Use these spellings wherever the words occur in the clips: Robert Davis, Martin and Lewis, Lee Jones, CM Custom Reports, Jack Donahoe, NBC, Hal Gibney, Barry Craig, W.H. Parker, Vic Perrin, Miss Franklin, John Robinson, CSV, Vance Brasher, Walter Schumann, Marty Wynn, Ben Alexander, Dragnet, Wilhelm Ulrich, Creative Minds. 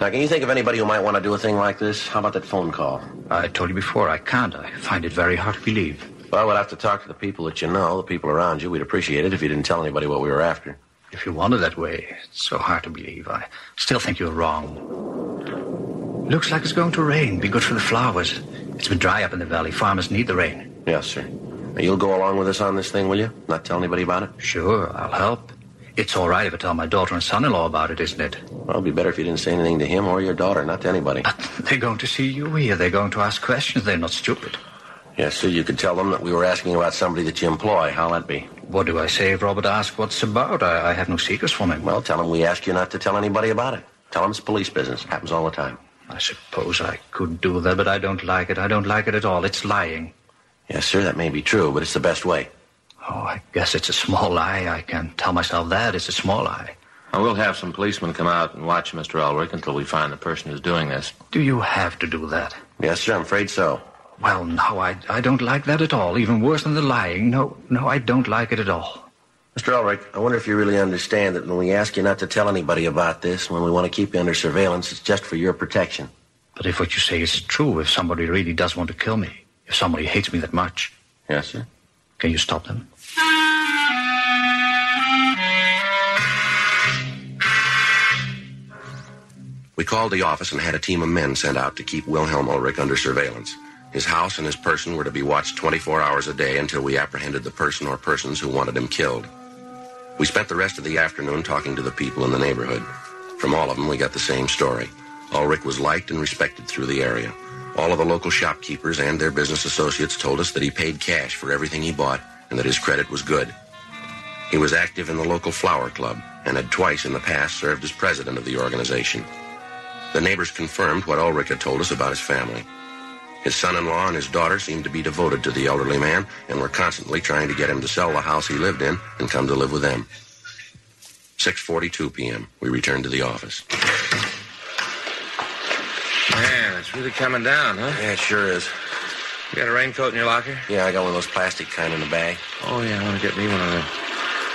Now, can you think of anybody who might want to do a thing like this? How about that phone call? I told you before, I can't. I find it very hard to believe. Well, we'll have to talk to the people that you know, the people around you. We'd appreciate it if you didn't tell anybody what we were after. If you want it that way, it's so hard to believe. I still think you're wrong. Looks like it's going to rain. Be good for the flowers. It's been dry up in the valley. Farmers need the rain. Yes, sir. Now, you'll go along with us on this thing, will you? Not tell anybody about it? Sure, I'll help. It's all right if I tell my daughter and son-in-law about it, isn't it? Well, it'd be better if you didn't say anything to him or your daughter, not to anybody. But they're going to see you here. They're going to ask questions. They're not stupid. Yes, sir, you could tell them that we were asking about somebody that you employ. How'll that be? What do I say if Robert asks what's about? I have no secrets from him. Well, tell him we asked you not to tell anybody about it. Tell him it's police business. Happens all the time. I suppose I could do that, but I don't like it. I don't like it at all. It's lying. Yes, sir, that may be true, but it's the best way. Oh, I guess it's a small lie. I can tell myself that. It's a small lie. Now, we'll have some policemen come out and watch Mr. Ulrich until we find the person who's doing this. Do you have to do that? Yes, sir, I'm afraid so. Well, no, I don't like that at all. Even worse than the lying. No, I don't like it at all. Mr. Ulrich, I wonder if you really understand that when we ask you not to tell anybody about this, when we want to keep you under surveillance, it's just for your protection. But if what you say is true, if somebody really does want to kill me, if somebody hates me that much... Yes, sir? Can you stop them? We called the office and had a team of men sent out to keep Wilhelm Ulrich under surveillance. His house and his person were to be watched 24 hours a day until we apprehended the person or persons who wanted him killed. We spent the rest of the afternoon talking to the people in the neighborhood. From all of them, we got the same story. Ulrich was liked and respected through the area. All of the local shopkeepers and their business associates told us that he paid cash for everything he bought and that his credit was good. He was active in the local flower club and had twice in the past served as president of the organization. The neighbors confirmed what Ulrich had told us about his family. His son-in-law and his daughter seemed to be devoted to the elderly man and were constantly trying to get him to sell the house he lived in and come to live with them. 6:42 p.m. We returned to the office. Man, it's really coming down, huh? Yeah, it sure is. You got a raincoat in your locker? Yeah, I got one of those plastic kind in the bag. Oh, yeah, I want to get me one of them.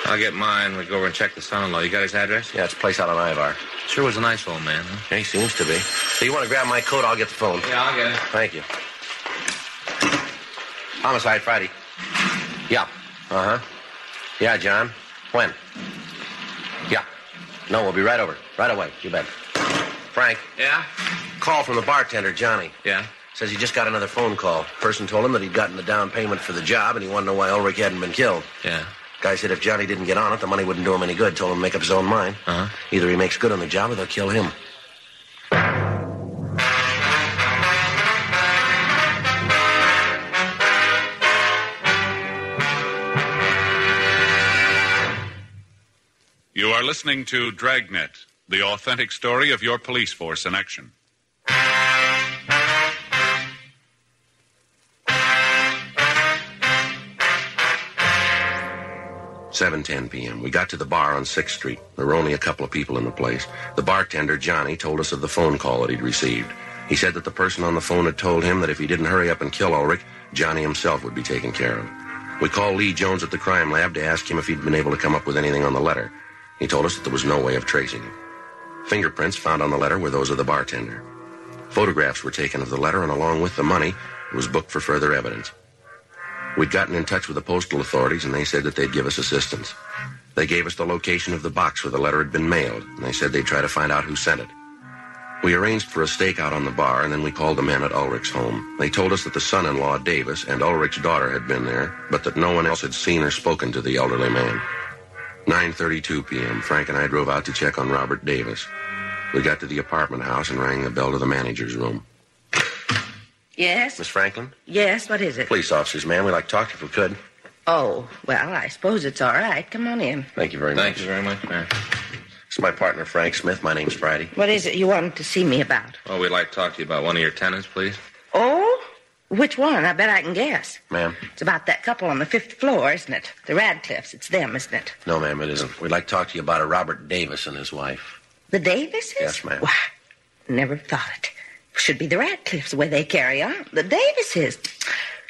I'll get mine. We'll go over and check the son-in-law. You got his address? Yeah, it's a place out on Ivar. Sure was a nice old man, huh? Yeah, he seems to be. So you want to grab my coat? I'll get the phone. Yeah, I'll get it. Thank you. Homicide Friday. Yeah. Uh-huh. Yeah, John. When? Yeah. No, we'll be right over. Right away. You bet. Frank. Yeah? Call from the bartender, Johnny. Yeah? Says he just got another phone call. Person told him that he'd gotten the down payment for the job and he wanted to know why Ulrich hadn't been killed. Yeah. Guy said if Johnny didn't get on it, the money wouldn't do him any good. Told him to make up his own mind. Uh-huh. Either he makes good on the job or they'll kill him. You are listening to Dragnet, the authentic story of your police force in action. Seven ten p.m. We got to the bar on 6th Street. There were only a couple of people in the place. The bartender, Johnny, told us of the phone call that he'd received. He said that the person on the phone had told him that if he didn't hurry up and kill Ulrich, Johnny himself would be taken care of. We called Lee Jones at the crime lab to ask him if he'd been able to come up with anything on the letter. He told us that there was no way of tracing him. Fingerprints found on the letter were those of the bartender. Photographs were taken of the letter, and along with the money, it was booked for further evidence. We'd gotten in touch with the postal authorities, and they said that they'd give us assistance. They gave us the location of the box where the letter had been mailed, and they said they'd try to find out who sent it. We arranged for a stakeout on the bar, and then we called the men at Ulrich's home. They told us that the son-in-law, Davis, and Ulrich's daughter had been there, but that no one else had seen or spoken to the elderly man. 9:32 p.m., Frank and I drove out to check on Robert Davis. We got to the apartment house and rang the bell to the manager's room. Yes? Miss Franklin? Yes, what is it? Police officers, ma'am. We'd like to talk to you if we could. Oh, well, I suppose it's all right. Come on in. Thank you very much. Thank you very much, ma'am. This is my partner, Frank Smith. My name's Friday. What is it you wanted to see me about? Oh, we'd like to talk to you about one of your tenants, please. Oh? Which one? I bet I can guess. Ma'am? It's about that couple on the 5th floor, isn't it? The Radcliffs. It's them, isn't it? No, ma'am, it isn't. We'd like to talk to you about a Robert Davis and his wife. The Davises? Yes, ma'am. Why, never thought it. Should be the Radcliffs, the way they carry on. The Davises.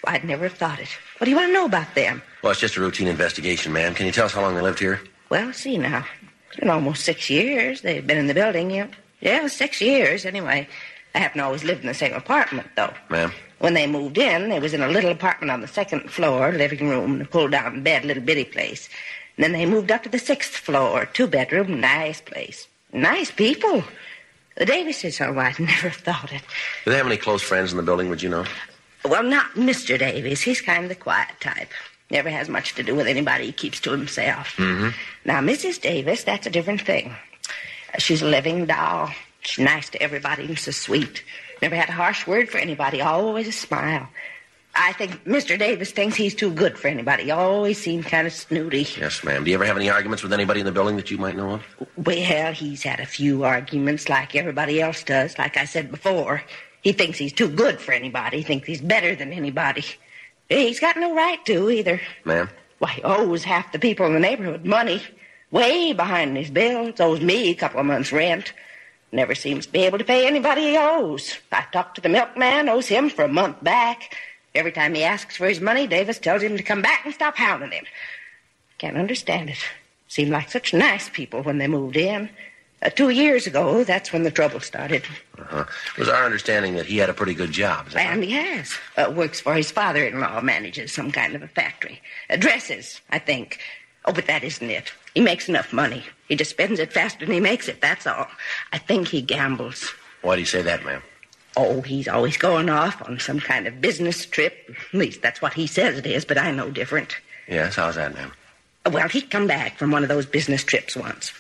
I'd never have thought it. What do you want to know about them? Well, it's just a routine investigation, ma'am. Can you tell us how long they lived here? Well, see now. It's been almost 6 years. They've been in the building, yeah. Yeah, 6 years, anyway. I haven't always lived in the same apartment, though. Ma'am? When they moved in, they was in a little apartment on the second floor, living room, and a pull-down bed, little bitty place. And then they moved up to the sixth floor, two-bedroom, nice place. Nice people. The Davises, oh, I'd never thought it. Do they have any close friends in the building, would you know? Well, not Mr. Davies. He's kind of the quiet type. Never has much to do with anybody. He keeps to himself. Mm-hmm. Now, Mrs. Davis, that's a different thing. She's a living doll. She's nice to everybody and so sweet. Never had a harsh word for anybody. Always a smile. I think Mr. Davis thinks he's too good for anybody. He always seems kind of snooty. Yes, ma'am. Do you ever have any arguments with anybody in the building that you might know of? Well, he's had a few arguments like everybody else does. Like I said before, he thinks he's too good for anybody. He thinks he's better than anybody. He's got no right to, either. Ma'am? Why, he owes half the people in the neighborhood money. Way behind his bills. Owes me a couple of months' rent. Never seems to be able to pay anybody he owes. I talked to the milkman, owes him for a month back. Every time he asks for his money, Davis tells him to come back and stop hounding him. Can't understand it. Seemed like such nice people when they moved in. 2 years ago, that's when the trouble started. Uh-huh. It was our understanding that he had a pretty good job. And he has. Works for his father-in-law, manages some kind of a factory. Dresses, I think. Oh, but that isn't it. He makes enough money. He just spends it faster than he makes it, that's all. I think he gambles. Why do you say that, ma'am? Oh, he's always going off on some kind of business trip. At least that's what he says it is, but I know different. Yes, how's that, ma'am? Well, he'd come back from one of those business trips once.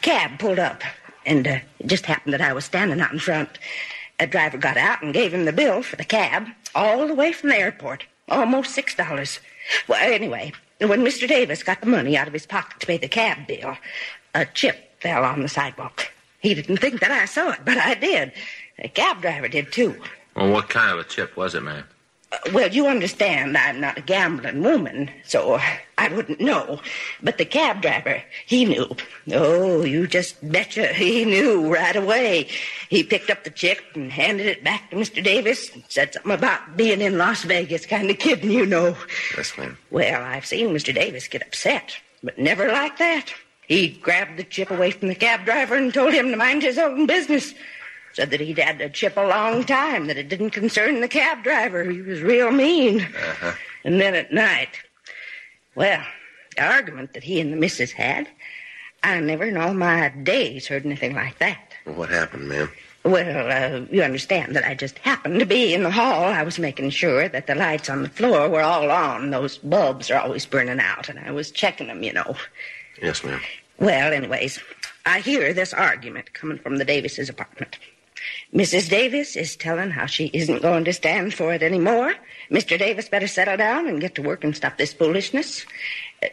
Cab pulled up, and it just happened that I was standing out in front. A driver got out and gave him the bill for the cab all the way from the airport, almost $6. Well, anyway, when Mr. Davis got the money out of his pocket to pay the cab bill, a chip fell on the sidewalk. He didn't think that I saw it, but I did. The cab driver did, too. Well, what kind of a chip was it, ma'am? Well, you understand, I'm not a gambling woman, so I wouldn't know. But the cab driver, he knew. Oh, you just betcha he knew right away. He picked up the chip and handed it back to Mr. Davis and said something about being in Las Vegas, kind of kidding, you know. Yes, ma'am. Well, I've seen Mr. Davis get upset, but never like that. He grabbed the chip away from the cab driver and told him to mind his own business. Said that he'd had a chip a long time, that it didn't concern the cab driver. He was real mean. Uh-huh. And then at night, well, the argument that he and the missus had, I never in all my days heard anything like that. Well, what happened, ma'am? Well, you understand that I just happened to be in the hall. I was making sure that the lights on the floor were all on. Those bulbs are always burning out, and I was checking them, you know. Yes, ma'am. Well, anyways, I hear this argument coming from the Davises' apartment. Mrs. Davis is telling how she isn't going to stand for it anymore. Mr. Davis better settle down and get to work and stop this foolishness.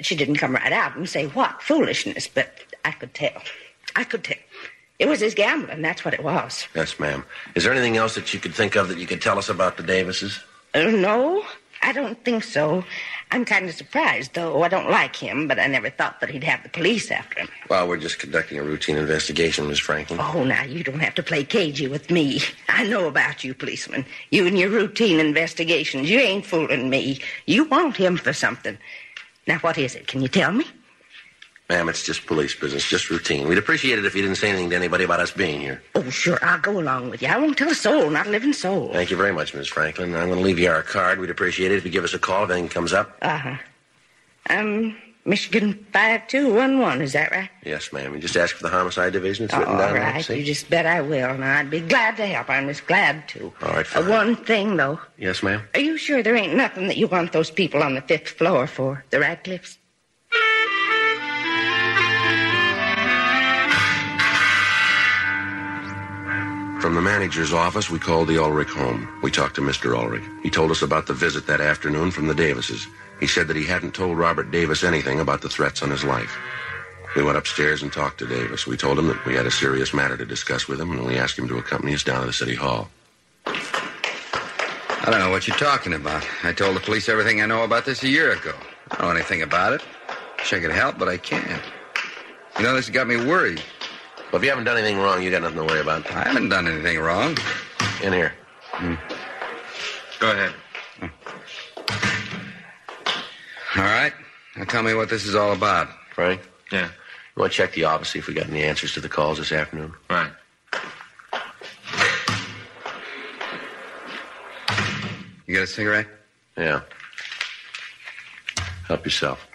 She didn't come right out and say what foolishness, but I could tell. It was his gambling, that's what it was. Yes, ma'am. Is there anything else that you could think of that you could tell us about the Davises? No, I don't think so. I'm kind of surprised, though. I don't like him, but I never thought that he'd have the police after him. Well, we're just conducting a routine investigation, Miss Franklin. Oh, now, you don't have to play cagey with me. I know about you, policeman. You and your routine investigations. You ain't fooling me. You want him for something. Now, what is it? Can you tell me? Ma'am, it's just police business, just routine. We'd appreciate it if you didn't say anything to anybody about us being here. Oh, sure, I'll go along with you. I won't tell a soul, not a living soul. Thank you very much, Miss Franklin. I'm going to leave you our card. We'd appreciate it if you give us a call if anything comes up. Uh-huh. Michigan 5211, is that right? Yes, ma'am. You just ask for the Homicide Division. It's written down. All right, you just bet I will, and I'd be glad to help. I'm just glad to. All right, fine. One thing, though. Yes, ma'am? Are you sure there ain't nothing that you want those people on the fifth floor for, the Radcliffes? From the manager's office, we called the Ulrich home. We talked to Mr. Ulrich. He told us about the visit that afternoon from the Davises. He said that he hadn't told Robert Davis anything about the threats on his life. We went upstairs and talked to Davis. We told him that we had a serious matter to discuss with him, and we asked him to accompany us down to the city hall. I don't know what you're talking about. I told the police everything I know about this a year ago. I don't know anything about it. Wish I could help, but I can't. You know, this has got me worried. Well, if you haven't done anything wrong, you got nothing to worry about. I haven't done anything wrong. In here. Go ahead. All right. Now tell me what this is all about. Frank? Yeah. You want to check the office, see if we got any answers to the calls this afternoon? Right. You got a cigarette? Yeah. Help yourself.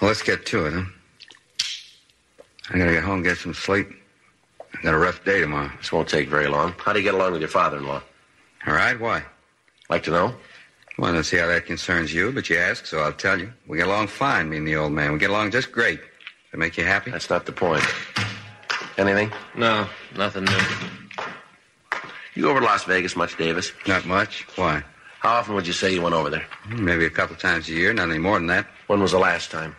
Well, let's get to it, huh? I gotta get home, get some sleep. I got a rough day tomorrow. This won't take very long. How do you get along with your father-in-law? All right, why? Like to know? Well, I don't see how that concerns you, but you ask, so I'll tell you. We get along fine, me and the old man. We get along just great. Does that make you happy? That's not the point. Anything? No, nothing new. You go over to Las Vegas much, Davis? Not much. Why? How often would you say you went over there? Maybe a couple times a year, not any more than that. When was the last time?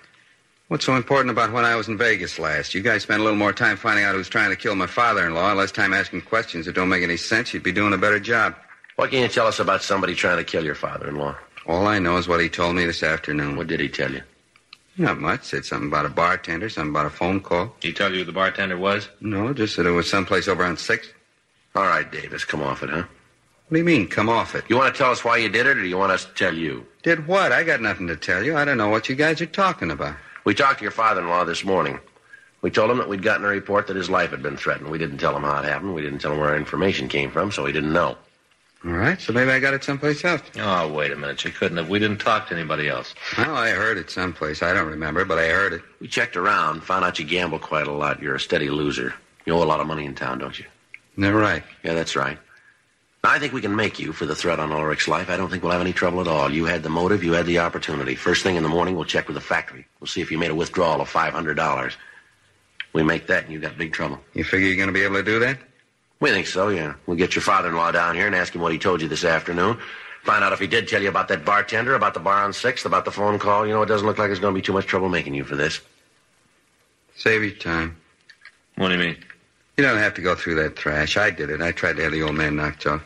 What's so important about when I was in Vegas last? You guys spent a little more time finding out who's trying to kill my father-in-law and less time asking questions that don't make any sense. You'd be doing a better job. What can you tell us about somebody trying to kill your father-in-law? All I know is what he told me this afternoon. What did he tell you? Not much. Said something about a bartender, something about a phone call. Did he tell you who the bartender was? No, just that it was someplace over on 6th. All right, Davis, come off it, huh? What do you mean, come off it? You want to tell us why you did it, or do you want us to tell you? Did what? I got nothing to tell you. I don't know what you guys are talking about. We talked to your father-in-law this morning. We told him that we'd gotten a report that his life had been threatened. We didn't tell him how it happened. We didn't tell him where our information came from, so he didn't know. All right, so maybe I got it someplace else. Oh, wait a minute. You couldn't have. We didn't talk to anybody else. Well, I heard it someplace. I don't remember, but I heard it. We checked around, found out you gamble quite a lot. You're a steady loser. You owe a lot of money in town, don't you? They're right. Yeah, that's right. Now, I think we can make you for the threat on Ulrich's life. I don't think we'll have any trouble at all. You had the motive. You had the opportunity. First thing in the morning, we'll check with the factory. We'll see if you made a withdrawal of $500. We make that, and you got big trouble. You figure you're going to be able to do that? We think so, yeah. We'll get your father-in-law down here and ask him what he told you this afternoon. Find out if he did tell you about that bartender, about the bar on 6th, about the phone call. You know, it doesn't look like it's going to be too much trouble making you for this. Save your time. What do you mean? You don't have to go through that trash. I did it. I tried to have the old man knocked off.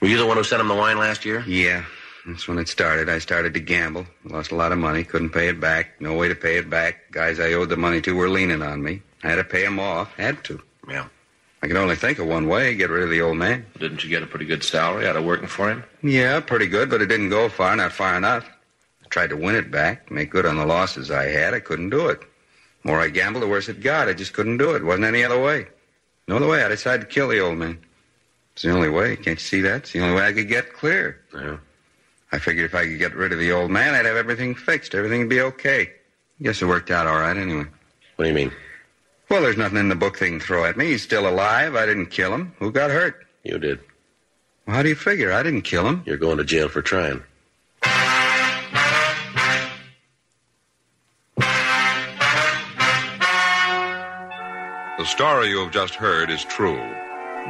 Were you the one who sent him the wine last year? Yeah. That's when it started. I started to gamble. Lost a lot of money. Couldn't pay it back. No way to pay it back. Guys I owed the money to were leaning on me. I had to pay them off. Had to. Yeah. I could only think of one way, get rid of the old man. Didn't you get a pretty good salary out of working for him? Yeah, pretty good, but it didn't go far, not far enough. I tried to win it back, make good on the losses I had. I couldn't do it. The more I gambled, the worse it got. I just couldn't do it. It wasn't any other way. No other way. I decided to kill the old man. It's the only way. Can't you see that? It's the only way I could get clear. Yeah. I figured if I could get rid of the old man, I'd have everything fixed. Everything would be okay. Guess it worked out all right anyway. What do you mean? Well, there's nothing in the book they can throw at me. He's still alive. I didn't kill him. Who got hurt? You did. Well, how do you figure? I didn't kill him. You're going to jail for trying. The story you have just heard is true.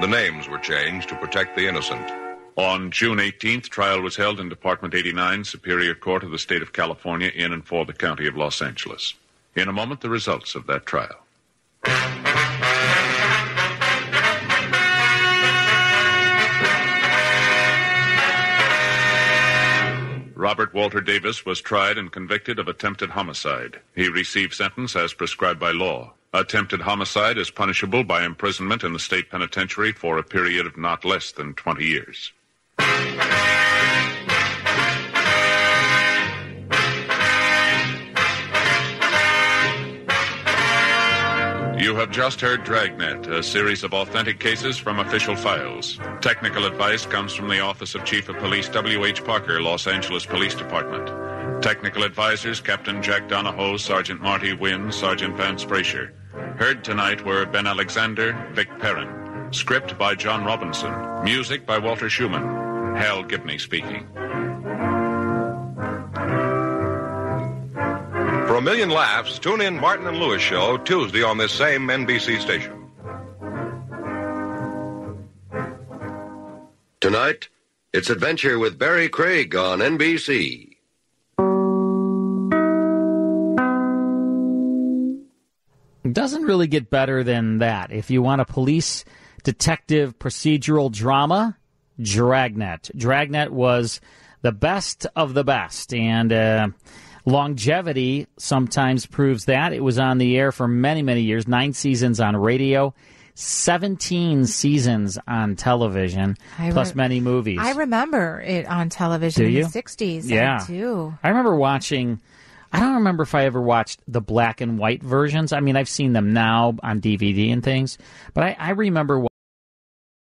The names were changed to protect the innocent. On June 18th, trial was held in Department 89, Superior Court of the State of California, in and for the County of Los Angeles. In a moment, the results of that trial. Robert Walter Davis was tried and convicted of attempted homicide. He received sentence as prescribed by law. Attempted homicide is punishable by imprisonment in the state penitentiary for a period of not less than 20 years. You have just heard Dragnet, a series of authentic cases from official files. Technical advice comes from the Office of Chief of Police W.H. Parker, Los Angeles Police Department. Technical advisors Captain Jack Donahoe, Sergeant Marty Wynn, Sergeant Vance Brasher. Heard tonight were Ben Alexander, Vic Perrin. Script by John Robinson. Music by Walter Schumann. Hal Gibney speaking. For a million laughs, tune in Martin and Lewis Show Tuesday on this same NBC station. Tonight, it's Adventure with Barry Craig on NBC. It doesn't really get better than that. If you want a police detective procedural drama, Dragnet. Dragnet was the best of the best, and longevity sometimes proves that. It was on the air for many, many years, 9 seasons on radio, 17 seasons on television, plus many movies. I remember it on television in the 60s. Yeah. I do. I remember watching, I don't remember if I ever watched the black and white versions. I mean, I've seen them now on DVD and things, but I remember watching.